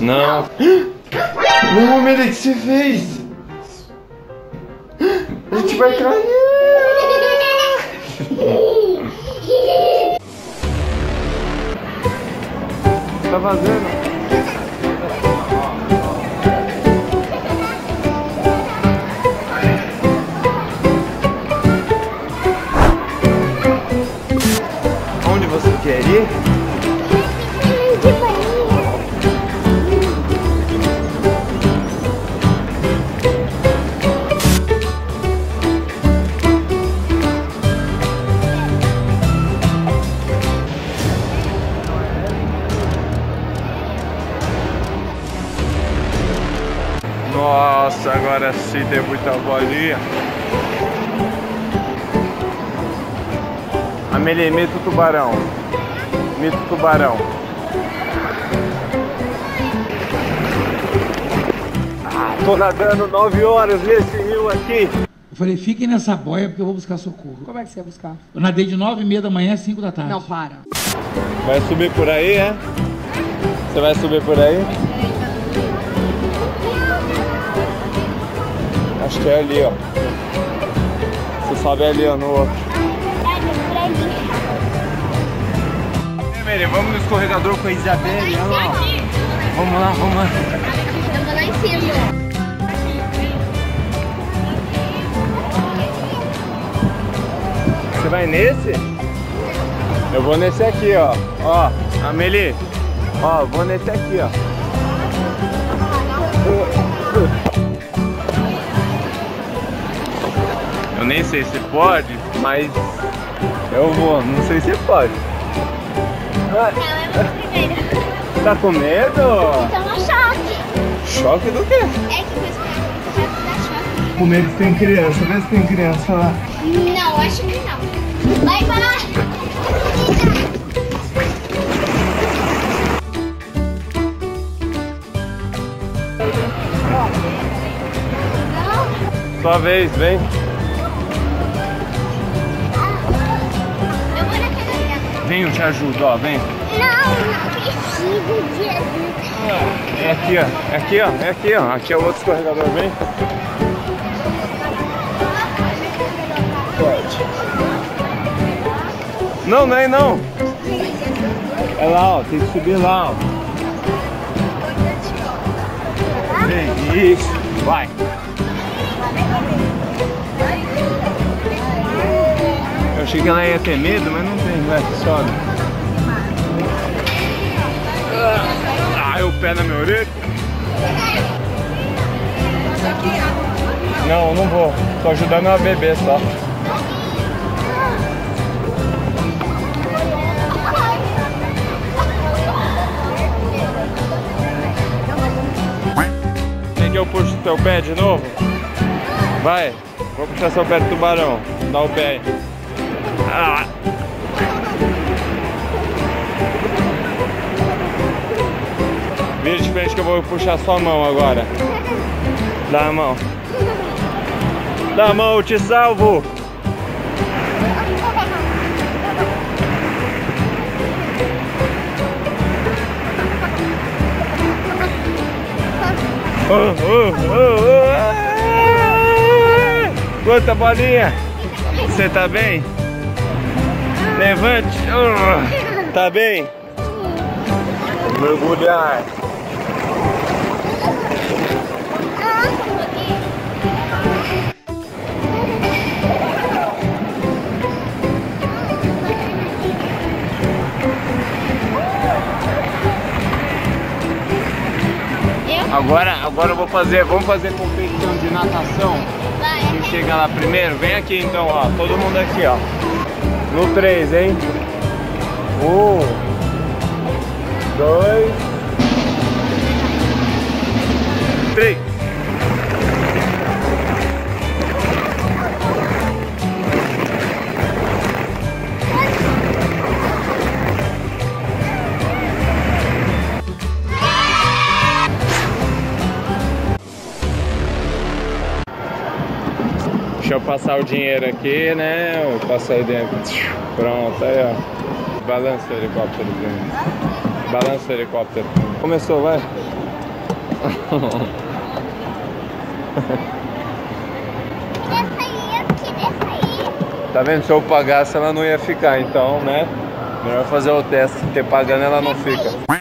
Não. Não, Amelie, o que você fez? A gente vai cair. Tá vazando. Onde você quer ir? Nossa, agora sim tem muita bolinha. Amelie, imita o tubarão. Imita o tubarão. Ah, tô nadando 9 horas nesse rio aqui. Eu falei, fiquem nessa boia porque eu vou buscar socorro. Como é que você ia buscar? Eu nadei de 9h30 da manhã às 5 da tarde. Não, para. Vai subir por aí, é? Você vai subir por aí? Acho que é ali, ó. Você sabe ali, ó, no outro. É, Amelie, vamos no escorregador com a Isabelle, olha lá. Vamos lá, vamos lá. Eu vou lá em cima. Você vai nesse? Eu vou nesse aqui, ó. Ó, Amelie. Ó, vou nesse aqui, ó. Eu nem sei se pode, mas eu vou, não sei se pode. Ah, tá com medo? Toma choque. Choque do quê? É que coisa que dá. Com medo tem criança, vê se tem criança lá. Não, acho que não. Vai parar! Sua vez, vem. Vem, eu te ajudo, ó, vem. Não preciso de ajuda. É aqui, ó, é aqui, ó, é aqui, ó. Aqui é o outro escorregador, vem. Pode. Não, não é não. É lá, ó, tem que subir lá, ó. Vem, isso, vai. Eu achei que ela ia ter medo, mas não tem, vai, sobe. Ah, o pé na minha orelha. Não, não vou. Tô ajudando a beber só. Quer que eu puxe o teu pé de novo? Vai, vou puxar seu pé do tubarão. Dá o pé aí. Ah. Vira de frente que eu vou puxar sua mão agora. Dá a mão. Dá a mão, eu te salvo. Quanta bolinha. Você tá bem? Levante! Tá bem? Mergulhar! Agora eu vou fazer, vamos fazer competição de natação. Quem chega lá primeiro, vem aqui então, ó, todo mundo aqui, ó. No 3, hein? 1, 2, 3. Deixa eu passar o dinheiro aqui, né? Eu passo aí dentro. Pronto, aí ó. Balança o helicóptero. Balança o helicóptero. Começou, vai. Tá vendo? Se eu pagasse, ela não ia ficar, então, né? Melhor fazer o teste, porque pagando ela não fica.